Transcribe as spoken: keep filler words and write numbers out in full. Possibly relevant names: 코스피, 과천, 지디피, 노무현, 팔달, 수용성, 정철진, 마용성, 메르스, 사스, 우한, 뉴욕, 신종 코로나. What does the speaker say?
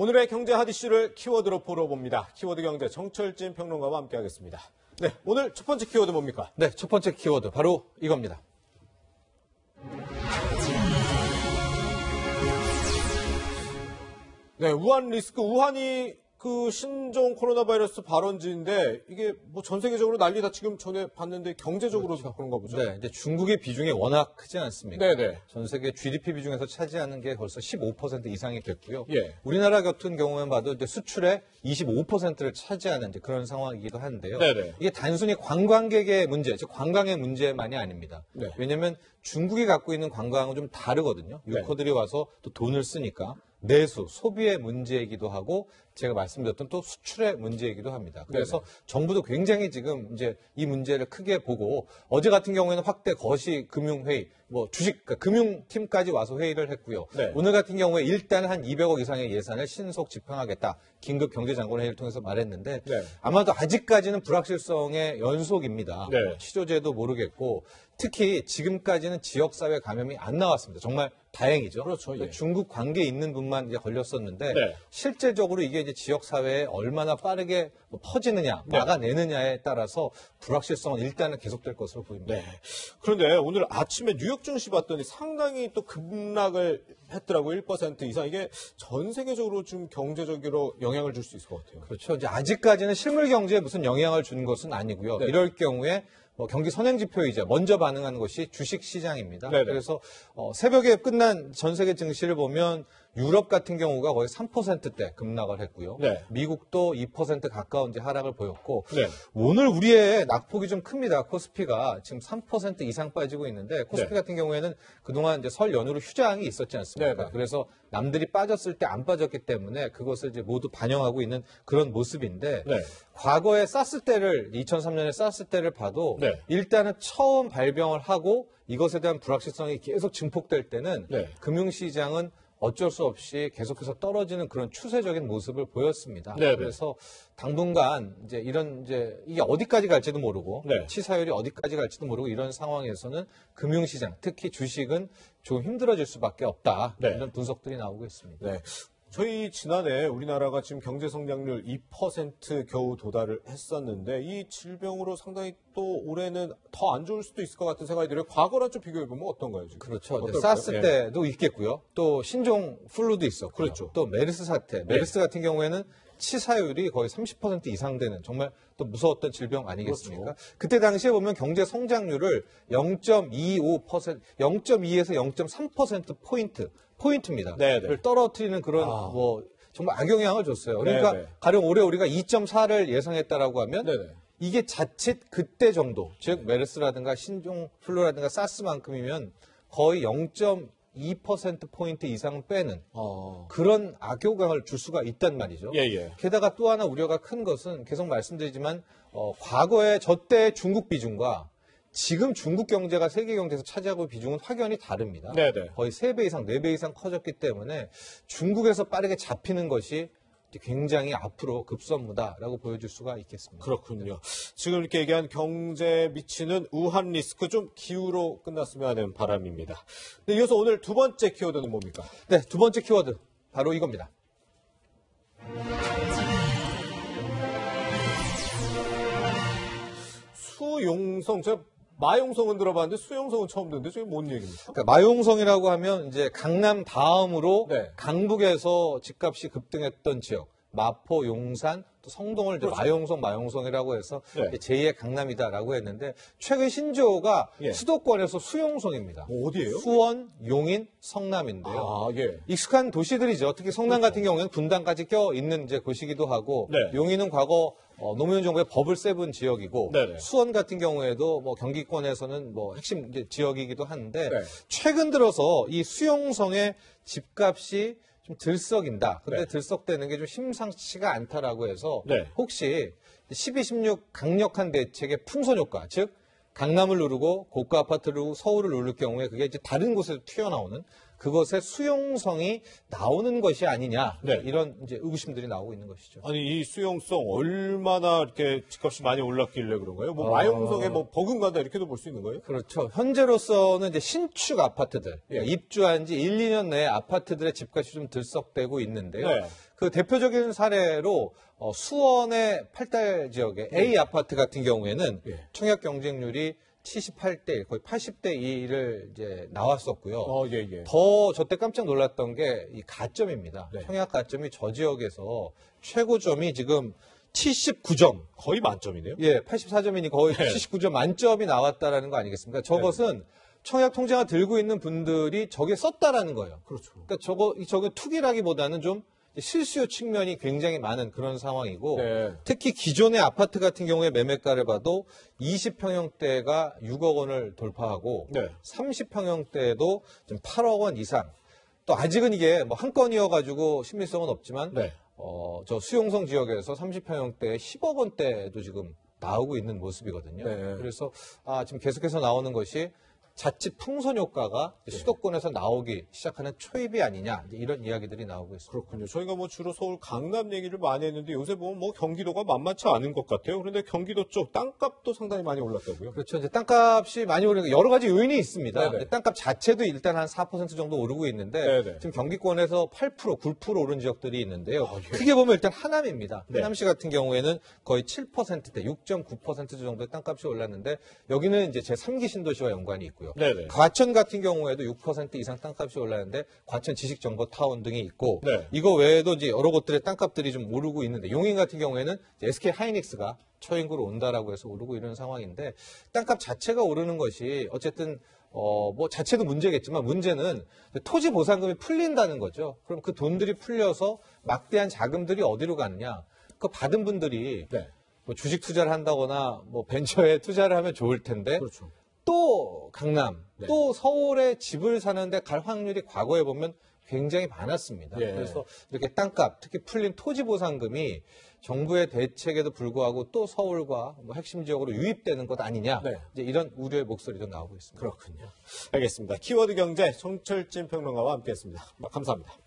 오늘의 경제 핫 이슈를 키워드로 보러 봅니다. 키워드 경제 정철진 평론가와 함께하겠습니다. 네, 오늘 첫 번째 키워드 뭡니까? 네, 첫 번째 키워드 바로 이겁니다. 네, 우한 리스크. 우한이 그 신종 코로나 바이러스 발원지인데 이게 뭐 전 세계적으로 난리 다 지금 전에 봤는데 경제적으로도 그렇죠. 그런가 보죠. 네, 이제 중국의 비중이 워낙 크지 않습니까? 네네. 전 세계 지디피 비중에서 차지하는 게 벌써 십오 퍼센트 이상이 됐고요. 예. 우리나라 같은 경우만 봐도 이제 수출의 이십오 퍼센트를 차지하는 이제 그런 상황이기도 한데요. 네네. 이게 단순히 관광객의 문제, 즉 관광의 문제만이 아닙니다. 네. 왜냐하면 중국이 갖고 있는 관광은 좀 다르거든요. 유커들이 네. 와서 또 돈을 쓰니까. 내수, 소비의 문제이기도 하고 제가 말씀드렸던 또 수출의 문제이기도 합니다. 그래서 네네. 정부도 굉장히 지금 이제 이 문제를 크게 보고 어제 같은 경우에는 확대 거시 금융회의, 뭐 주식, 그러니까 금융팀까지 와서 회의를 했고요. 네. 오늘 같은 경우에 일단 한 이백억 이상의 예산을 신속 집행하겠다. 긴급 경제장관 회의를 통해서 말했는데 네. 아마도 아직까지는 불확실성의 연속입니다. 네. 뭐 치료제도 모르겠고 특히 지금까지는 지역사회 감염이 안 나왔습니다. 정말 다행이죠. 그렇죠. 예. 중국 관계에 있는 분만 이제 걸렸었는데 네. 실제적으로 이게 이제 지역사회에 얼마나 빠르게 뭐 퍼지느냐, 네. 막아내느냐에 따라서 불확실성은 일단은 계속될 것으로 보입니다. 네. 그런데 오늘 아침에 뉴욕 증시 봤더니 상당히 또 급락을 했더라고요. 일 퍼센트 이상. 이게 전 세계적으로 좀 경제적으로 영향을 줄 수 있을 것 같아요. 그렇죠. 이제 아직까지는 실물 경제에 무슨 영향을 준 것은 아니고요. 네. 이럴 경우에 뭐 경기 선행지표이자 먼저 반응하는 것이 주식시장입니다. 네네. 그래서 어, 새벽에 끝난 전 세계 증시를 보면 유럽 같은 경우가 거의 삼 퍼센트대 급락을 했고요. 네. 미국도 이 퍼센트 가까운 이제 하락을 보였고 네. 오늘 우리의 낙폭이 좀 큽니다. 코스피가 지금 삼 퍼센트 이상 빠지고 있는데 코스피 네. 같은 경우에는 그동안 이제 설 연휴로 휴장이 있었지 않습니까? 네. 그래서 남들이 빠졌을 때 안 빠졌기 때문에 그것을 이제 모두 반영하고 있는 그런 모습인데 네. 과거에 사스 때를 이천삼 년에 사스 때를 봐도 네. 일단은 처음 발병을 하고 이것에 대한 불확실성이 계속 증폭될 때는 네. 금융시장은 어쩔 수 없이 계속해서 떨어지는 그런 추세적인 모습을 보였습니다. 네네. 그래서 당분간 이제 이런 이제 이게 어디까지 갈지도 모르고 네. 치사율이 어디까지 갈지도 모르고 이런 상황에서는 금융시장, 특히 주식은 좀 힘들어질 수밖에 없다. 네. 이런 분석들이 나오고 있습니다. 네. 저희 지난해 우리나라가 지금 경제 성장률 이 퍼센트 겨우 도달을 했었는데 이 질병으로 상당히 또 올해는 더 안 좋을 수도 있을 것 같은 생각이 들어요. 과거랑 좀 비교해보면 어떤가요? 지금? 그렇죠. 네, 사스 네. 때도 있겠고요. 또 신종 플루도 있었고 그렇죠. 또 메르스 사태. 메르스 네. 같은 경우에는 치사율이 거의 삼십 퍼센트 이상 되는 정말 또 무서웠던 질병 아니겠습니까? 그렇죠. 그때 당시에 보면 경제 성장률을 영점이오 퍼센트, 영점이에서 영점삼 퍼센트 포인트, 포인트입니다. 네네. 떨어뜨리는 그런 아. 뭐 정말 악영향을 줬어요. 그러니까 네네. 가령 올해 우리가 이점사를 예상했다라고 하면 네네. 이게 자칫 그때 정도, 즉 메르스라든가 신종 플루라든가 사스만큼이면 거의 영점이 퍼센트 포인트 이상 빼는 어... 그런 악효과를 줄 수가 있단 말이죠. 예, 예. 게다가 또 하나 우려가 큰 것은 계속 말씀드리지만 어, 과거에 저때 중국 비중과 지금 중국 경제가 세계 경제에서 차지하고 비중은 확연히 다릅니다. 네네. 거의 세 배 이상, 네 배 이상 커졌기 때문에 중국에서 빠르게 잡히는 것이 굉장히 앞으로 급선무다라고 보여줄 수가 있겠습니다. 그렇군요. 지금 이렇게 얘기한 경제에 미치는 우한 리스크 좀 기우로 끝났으면 하는 바람입니다. 네, 이어서 오늘 두 번째 키워드는 뭡니까? 네, 두 번째 키워드 바로 이겁니다. 수용성, 제가 마용성은 들어봤는데 수용성은 처음 듣는데 저게 뭔 얘기입니까? 그러니까 마용성이라고 하면 이제 강남 다음으로 네. 강북에서 집값이 급등했던 지역, 마포, 용산, 또 성동을 그렇죠. 이제 마용성, 마용성이라고 해서 네. 제이의 강남이다라고 했는데 최근 신조어가 예. 수도권에서 수용성입니다. 뭐 어디예요? 수원, 용인, 성남인데요. 아, 예. 익숙한 도시들이죠. 특히 성남 그렇죠. 같은 경우에는 분당까지 껴 있는 이제 곳이기도 하고 네. 용인은 과거 어, 노무현 정부의 버블 세븐 지역이고 네네. 수원 같은 경우에도 뭐 경기권에서는 뭐 핵심 지역이기도 한데 네. 최근 들어서 이 수용성의 집값이 좀 들썩인다. 근데 네. 들썩대는 게 좀 심상치가 않다라고 해서 네. 혹시 십이, 십육 강력한 대책의 풍선 효과, 즉 강남을 누르고 고가 아파트를 누르고 서울을 누를 경우에 그게 이제 다른 곳에서 튀어나오는 그것의 수용성이 나오는 것이 아니냐. 네. 이런 이제 의구심들이 나오고 있는 것이죠. 아니, 이 수용성 얼마나 이렇게 집값이 많이 올랐길래 그런가요? 뭐 어... 마용성에 뭐 버금간다 이렇게도 볼 수 있는 거예요? 그렇죠. 현재로서는 이제 신축 아파트들, 예. 입주한 지 일, 이 년 내에 아파트들의 집값이 좀 들썩대고 있는데요. 네. 그 대표적인 사례로 어, 수원의 팔달 지역의 A 아파트 같은 경우에는 예. 청약 경쟁률이 칠십팔 대 일, 거의 팔십 대 이를 이제 나왔었고요. 어, 예, 예. 더 저때 깜짝 놀랐던 게 이 가점입니다. 네. 청약 가점이 저 지역에서 최고점이 지금 칠십구 점. 거의 만점이네요. 예, 팔십사 점이니 거의 네. 칠십구 점 만점이 나왔다라는 거 아니겠습니까? 저것은 네. 청약 통장을 들고 있는 분들이 저게 썼다라는 거예요. 그렇죠. 그러니까 저거, 저게 투기라기보다는 좀 실수요 측면이 굉장히 많은 그런 상황이고 네. 특히 기존의 아파트 같은 경우에 매매가를 봐도 이십 평형대가 육억 원을 돌파하고 네. 삼십 평형대도 좀 팔억 원 이상 또 아직은 이게 뭐 한 건이어가지고 신빙성은 없지만 네. 어, 저 수용성 지역에서 삼십 평형대에 십억 원대도 지금 나오고 있는 모습이거든요. 네. 그래서 아, 지금 계속해서 나오는 것이 자칫 풍선 효과가 수도권에서 나오기 시작하는 초입이 아니냐 이런 이야기들이 나오고 있습니다. 그렇군요. 저희가 뭐 주로 서울 강남 얘기를 많이 했는데 요새 보면 뭐 경기도가 만만치 않은 것 같아요. 그런데 경기도 쪽 땅값도 상당히 많이 올랐다고요? 그렇죠. 이제 땅값이 많이 오르는 여러 가지 요인이 있습니다. 네네. 땅값 자체도 일단 한 사 퍼센트 정도 오르고 있는데 네네. 지금 경기권에서 팔 퍼센트, 구 퍼센트 오른 지역들이 있는데요. 아, 예. 크게 보면 일단 하남입니다. 네. 하남시 같은 경우에는 거의 칠 퍼센트대, 육 점 구 퍼센트 정도의 땅값이 올랐는데 여기는 이제 제삼 기 신도시와 연관이 있고요. 네네. 과천 같은 경우에도 육 퍼센트 이상 땅값이 올랐는데 과천 지식정보타운 등이 있고 네. 이거 외에도 이제 여러 곳들의 땅값들이 좀 오르고 있는데 용인 같은 경우에는 에스케이 하이닉스가 초인구로 온다라고 해서 오르고 이런 상황인데 땅값 자체가 오르는 것이 어쨌든 어, 뭐 자체도 문제겠지만 문제는 토지 보상금이 풀린다는 거죠. 그럼 그 돈들이 풀려서 막대한 자금들이 어디로 가느냐. 그 받은 분들이 네. 뭐 주식 투자를 한다거나 뭐 벤처에 투자를 하면 좋을 텐데 그렇죠. 또 강남, 네. 또 서울에 집을 사는데 갈 확률이 과거에 보면 굉장히 많았습니다. 예. 그래서 이렇게 땅값, 특히 풀린 토지보상금이 정부의 대책에도 불구하고 또 서울과 뭐 핵심 지역으로 유입되는 것 아니냐 네. 이제 이런 우려의 목소리도 나오고 있습니다. 그렇군요. 알겠습니다. 키워드 경제 정철진 평론가와 함께했습니다. 감사합니다.